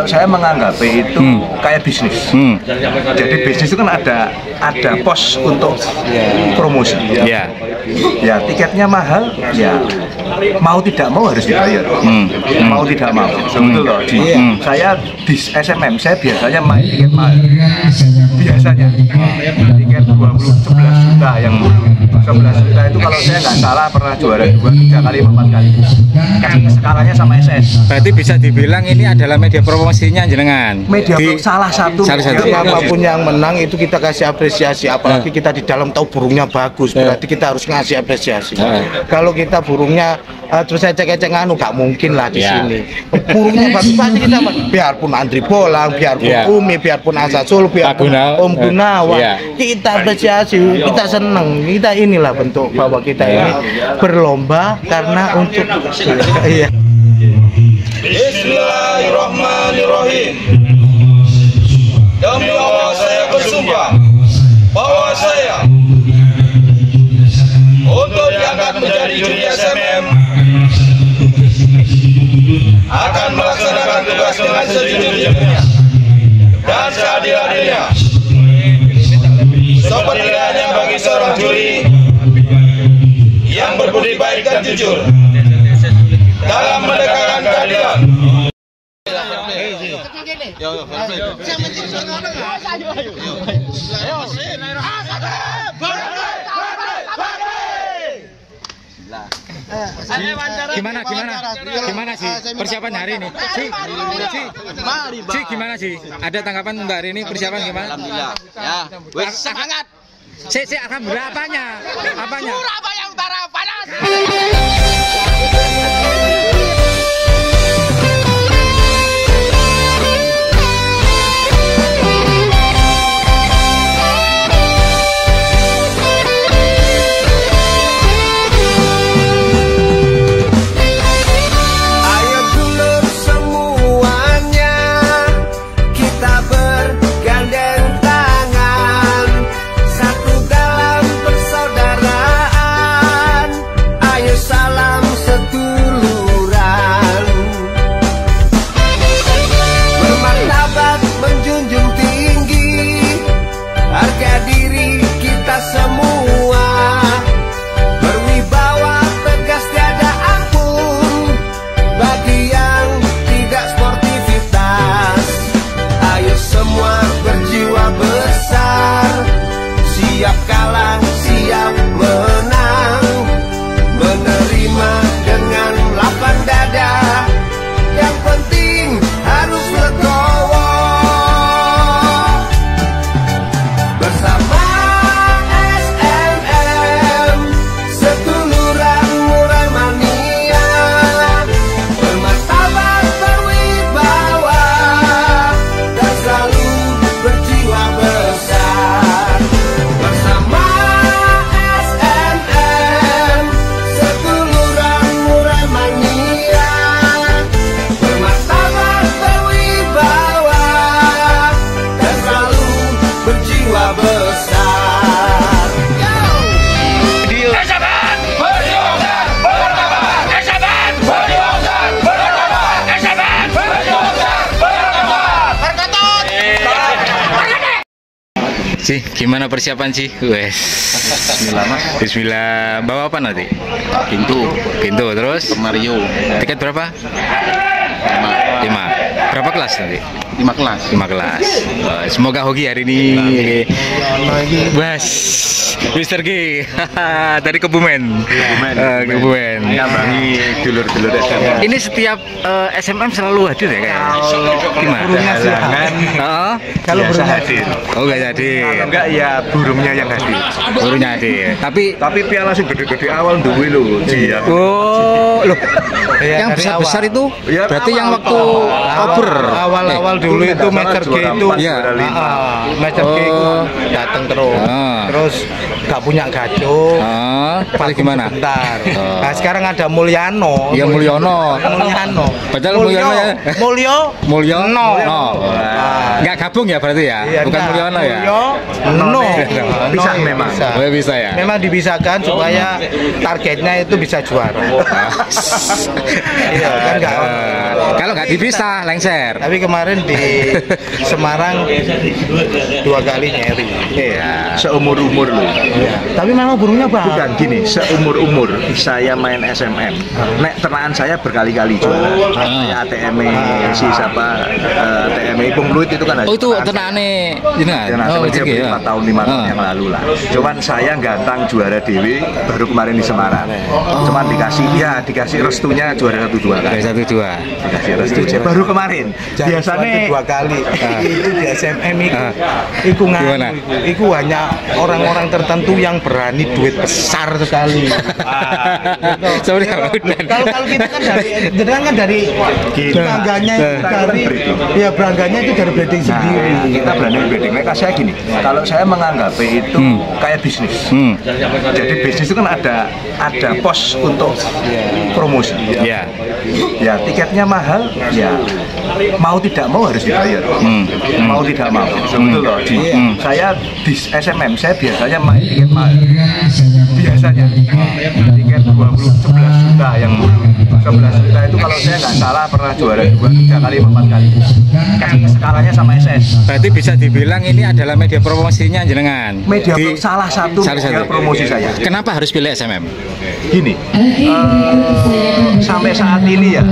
Kalau saya menganggap itu kayak bisnis. Jadi bisnis itu kan ada pos untuk promosi. Yeah. Ya tiketnya mahal, ya mau tidak mau harus dibayar. Mau tidak mau. Betul loh. Saya di SMM saya biasanya main tiket mahal. Biasanya tiket 11 juta yang dulu. 11 juta itu kalau saya nggak salah pernah juara 2, 3 kali, 4 kali. Skalanya sama SS. Berarti bisa dibilang ini adalah media promosinya jenengan. Media salah satu. Apapun yang menang itu kita kasih apresiasi. Apalagi kita di dalam tahu burungnya bagus, berarti kita harus ngasih apresiasi. Kalau kita burungnya terus saya cek-cek nggak mungkin lah di sini. Burungnya bagus pasti kita biarpun Andri Bolang, biarpun Umi, biarpun Asasul, biarpun Om Gunawan, kita apresiasi, kita seneng, kita inilah bentuk bahwa kita ini berlomba karena untuk Bismillahirrahmanirrahim. Demi Allah saya bersumpah bahwa saya untuk diangkat menjadi juri SMM akan melaksanakan tugas dengan sejujur-jujurnya dan seadil-adilnya seperti hanya bagi seorang juri yang berbudi baik dan jujur dalam menegakkan keadilan. Gimana sih persiapan hari ini? Gimana sih? Ada tanggapan untuk hari ini persiapan gimana? Alhamdulillah. Ya, wes sangat. Alhamdulillah apanya? Apanya? Surabaya Utara panas. Gimana persiapan sih? Wes. Bismillah. Bawa apa nanti? Pintu terus? Mario. Tiket berapa? 5. Berapa kelas nanti? 5 kelas. Semoga hoki hari ini. Wes. Mister G. Dari Kebumen. Kebumen. Nambahi dulur-dulur SMM. Ini setiap SMM selalu hadir ya kayaknya. Gimana? Kalau burungnya hadir. Oh, enggak hadir. Kalau enggak ya burungnya yang hadir. Burungnya hadir. Tapi piala sing gede-gede awal duwe lho. Oh, loh. Yang besar-besar itu berarti yang waktu cover. Awal-awal dulu itu Master G itu Master G itu datang terus gak punya gaduh. Paling gimana? Bentar. Nah, sekarang ada Mulyono. Ya Mulyono. Padahal Mulyono. Enggak gabung ya berarti ya? Bukan Mulyono ya? Mulyono. Bisa memang. Bisa ya. Memang dibisakan supaya targetnya itu bisa juara. Kalau nggak dipisah, lengser. konser. Tapi kemarin di Semarang dua kali nyeri. Iya. Seumur-umur lu. Iya. Tapi memang burungnya bang. Bukan gini, seumur-umur saya main SMM. Nek ternaan saya berkali-kali juara. ATMI si siapa? ATMI Pemluit itu kan. Oh itu ternaane. Oh itu ya. 4 tahun 5 tahun yang lalu lah. Cuman saya gantang juara dewi baru kemarin di Semarang. Cuman dikasih ya dikasih restunya juara 1-2 kali. 1-2. Dikasih restu baru kemarin. Biasanya 2 kali. Itu di SMM itu nganu. Itu hanya orang-orang tertentu yang berani duit besar sekali. Kalau kita kan dari berangganya itu dari branding sendiri. Kita berani branding. Maka saya gini, kalau saya menganggap itu kayak bisnis. Jadi bisnis itu kan ada pos untuk promosi. Ya tiketnya mahal, ya mau tidak mau harus dibayar. Mau tidak mau. Betul loh. Saya di SMM saya biasanya main tiket mahal. Biasanya tiket 11 juta yang mulu. 11 juta itu kalau saya nggak salah pernah juara 2, 3 kali, 4 kali. Skalanya sama SS. Berarti bisa dibilang ini adalah media promosinya jenengan. Media salah satu promosi saya. Kenapa harus pilih SMM? Gini, sampai saat ini ya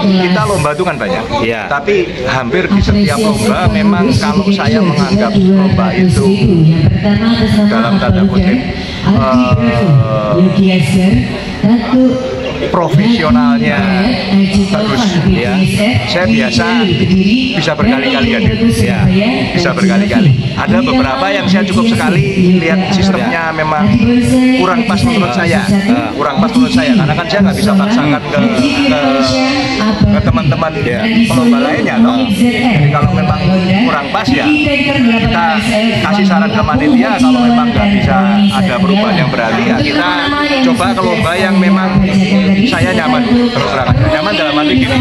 kita lomba itu kan banyak. Iya. Tapi hampir di setiap lomba memang kalau saya menganggap lomba itu dalam tanda kutip profesionalnya bagus ya. Saya biasa bisa berkali-kali hadir. Ya, bisa berkali-kali. Ada beberapa yang saya cukup sekali lihat sistemnya memang kurang pas menurut saya. Karena kan saya nggak bisa paksakan ke teman-teman pelomba lainnya toh. Jadi kalau memang kurang pas ya kita kasih saran ke panitia, kalau memang nggak bisa ada perubahan yang berarti ya kita coba ke lomba yang memang saya nyaman terus terang. Nyaman dalam arti gini,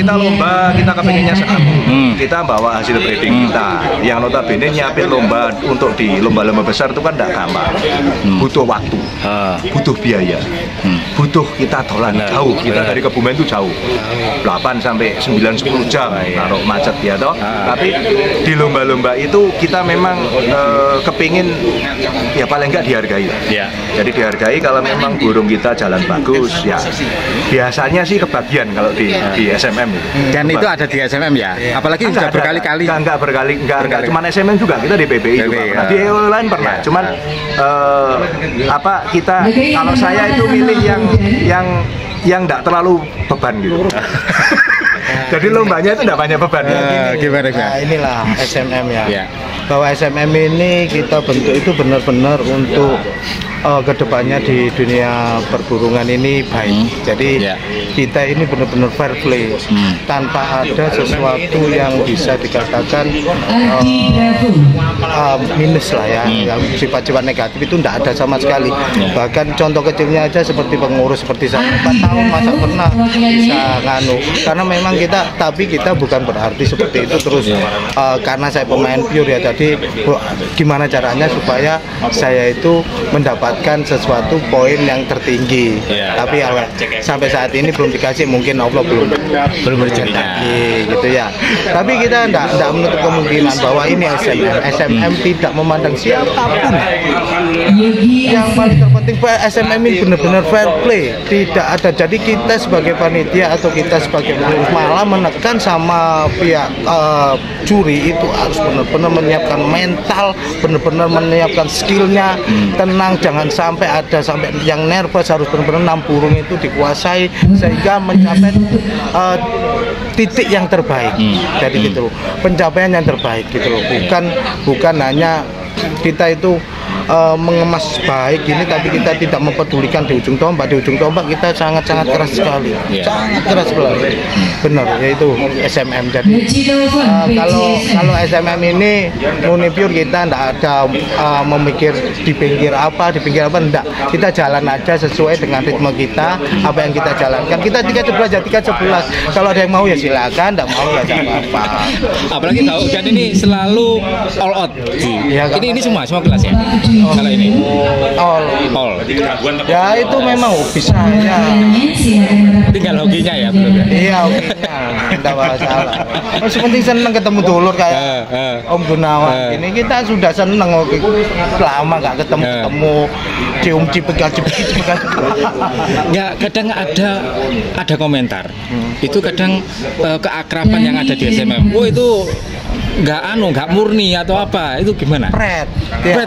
kita lomba kita kepengennya senang, kita bawa hasil breeding kita yang notabene nyiapin lomba untuk di lomba-lomba besar itu kan tidak gampang, butuh waktu, butuh biaya, butuh kita dolan jauh, kita dari Kebumen itu jauh 8 sampai 9-10 jam kalau macet ya toh. Tapi di lomba-lomba itu kita memang kepingin ya paling nggak dihargai. Jadi dihargai kalau memang burung kita jalan bagus ya. Biasanya sih kebagian kalau di SMM. Dan itu ada di SMM ya. Apalagi sudah berkali-kali. Enggak cuman SMM juga, kita di PBI juga. Di EO lain pernah. Cuman kita kalau saya itu milih yang enggak terlalu beban gitu. Jadi lombanya itu enggak banyak beban. Nah, inilah SMM ya. Bahwa SMM ini kita bentuk itu benar-benar untuk kedepannya di dunia perburungan ini baik. Jadi kita ini benar-benar fair play, tanpa ada sesuatu yang bisa dikatakan minus lah ya, yang sifat-sifat negatif itu tidak ada sama sekali. Bahkan contoh kecilnya aja seperti pengurus seperti saya 4 tahun masa pernah bisa nganu. Karena memang kita, tapi kita bukan berarti seperti itu terus. Karena saya pemain pure ya, jadi gimana caranya supaya saya itu mendapat sesuatu poin yang tertinggi, tapi sampai saat ini belum dikasih, mungkin Allah belum berjanji gitu ya. Tapi kita tidak menutup kemungkinan bahwa ini SMM tidak memandang siapapun. Yang paling terpenting SMM ini benar-benar fair play, tidak ada. Jadi kita sebagai panitia atau kita sebagai malah menekan sama pihak juri itu harus benar-benar menyiapkan mental, benar-benar menyiapkan skillnya, tenang, jangan sampai ada yang nervous, harus benar-benar 6 burung itu dikuasai sehingga mencapai titik yang terbaik. Jadi gitu, pencapaian yang terbaik gitu loh. Bukan hanya kita itu mengemas baik ini, tapi kita tidak mempedulikan di ujung tombak. Di ujung tombak kita sangat-sangat keras sekali, sangat keras sekali, benar, yaitu SMM. Jadi kalau SMM ini munipure kita tidak ada memikir di pinggir apa, tidak, kita jalan aja sesuai dengan ritme kita, apa yang kita jalankan. Kita 3-11 ya 3-11, kalau ada yang mau ya silakan, tidak mau ya tidak apa-apa. Apalagi tahu dan ini selalu all out. Ini semua kelas ya. Kalau ini all ya itu memang hobi saya. Tinggal hobinya ya, betul ya? Iya hobinya, tidak masalah. Terus penting seneng ketemu dulur kayak Om Gunawan ini, kita sudah seneng hobi. Lama nggak ketemu-ketemu, cium-cium, pegang. Ya kadang ada komentar. Itu kadang keakraban yang ada di SMM. Wah itu nggak murni atau apa, itu gimana? Pret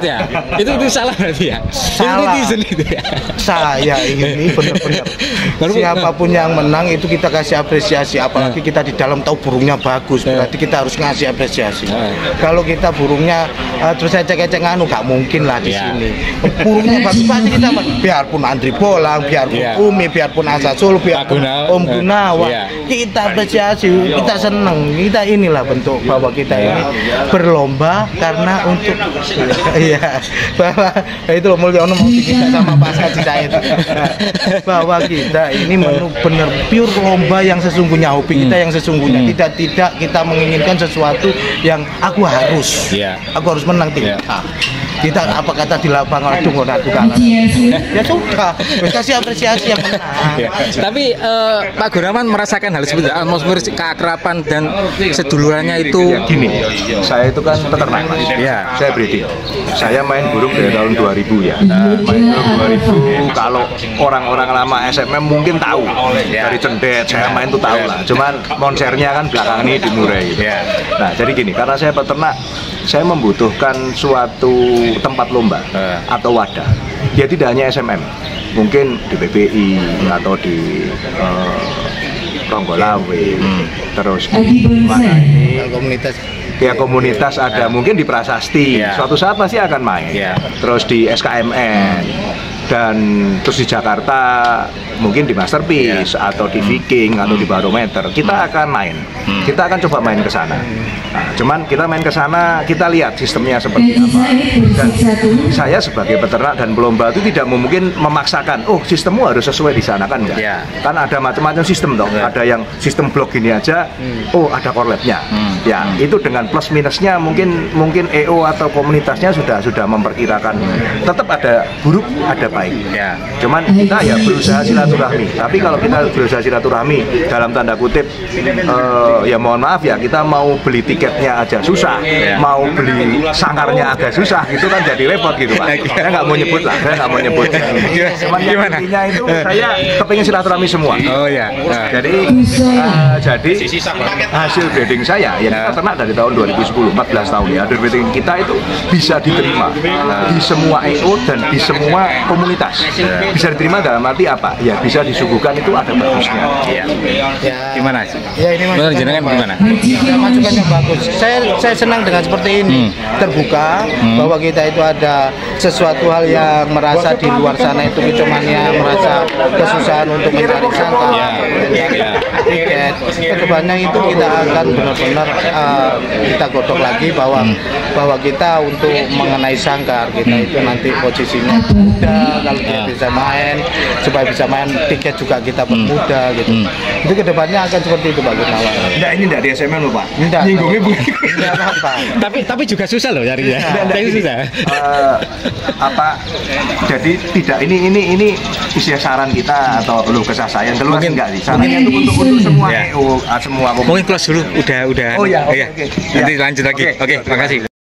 ya? Itu salah berarti ya? Salah itu ya? Saya ini benar-benar siapapun yang menang itu kita kasih apresiasi, apalagi kita di dalam tahu burungnya bagus, berarti kita harus ngasih apresiasi. Kalau kita burungnya terus saya cek-cek nggak mungkin lah di sini burungnya bagus, pasti kita biarpun Andri Bolang, biarpun Umi, biarpun Asasul, biarpun Om Gunawan, kita apresiasi, kita seneng, kita inilah bentuk bahwa kita ini berlomba karena untuk iya bahwa itu loh Mulyono mau kita sama pasca cinta itu bahwa kita ini benar pure lomba yang sesungguhnya, hobi kita yang sesungguhnya, tidak kita menginginkan sesuatu yang aku harus menang, tidak. Kita apa kata di lapangan, aduh aku kalah ya sudah, kasih apresiasi yang menang. Tapi Pak Gunawan merasakan hal seperti atmosfer keakraban dan sedulurannya itu gini. Saya itu kan peternak Mas. Ya, saya breeding. Saya main burung dari tahun 2000 ya. Main burung 2000. Kalau orang-orang lama SMM mungkin tahu. Dari cendet saya main tuh tahu lah. Cuman monsernya kan belakangan ini dimurai. Nah, jadi gini, karena saya peternak, saya membutuhkan suatu tempat lomba atau wadah. Ya tidak hanya SMM. Mungkin di BPI atau di Ronggolawe, terus mana ini komunitas. Ya komunitas ada, mungkin di Prasasti, suatu saat pasti akan main. Terus di SKMN dan terus di Jakarta mungkin di Masterpiece atau di Viking atau di Barometer, kita akan main. Kita akan coba main ke sana. Nah, cuman kita main ke sana, kita lihat sistemnya seperti apa. Dan saya sebagai peternak dan pelomba itu tidak mungkin memaksakan, oh sistemmu harus sesuai di sana kan enggak? Kan ada macam-macam sistem dong. Ada yang sistem blok gini aja, oh ada korletnya. Ya, itu dengan plus minusnya mungkin EO atau komunitasnya sudah memperkirakan. Tetap ada buruk, ada baik. Cuman kita ya berusaha silaturahmi. Tapi kalau kita berusaha silaturahmi dalam tanda kutip, ya mohon maaf ya, kita mau beli tiketnya aja susah, mau beli sangkarnya agak susah, gitu kan jadi repot gitu Pak. Saya nggak mau nyebut lah, saya nggak mau nyebut. Cuman intinya itu saya kepingin silaturahmi semua. Oh ya. Jadi hasil breeding saya ya kita ternak dari tahun 2010, 14 tahun ya. Hasil breeding kita itu bisa diterima di semua EO dan di semua komunitas. Bisa diterima dalam arti apa? Ya bisa disuguhkan itu ada bagusnya. Gimana sih? Ya ini gimana? Masukan yang bagus. Saya senang dengan seperti ini, terbuka bahwa kita itu ada sesuatu hal yang merasa di luar sana itu kecumannya merasa kesusahan untuk mencari sangkar. Kedepannya itu kita akan benar-benar kita godok lagi bahwa kita untuk mengenai sangkar kita itu nanti posisinya muda, kalau kita bisa main supaya bisa main tiket juga kita bermuda gitu. Itu kedepannya akan seperti itu Pak Gunawan. Enggak, ini dari SMN loh Pak. Nyinggungnya bukan apa. Tapi juga susah loh carinya. Tapi susah. Jadi tidak ini isinya saran kita atau keluh kesah saya keluar enggak sih? Sarannya untuk semua EO, semua komunitas. Mungkin kelas dulu udah. Oh ya, oke. Nanti lanjut lagi. Oke, makasih.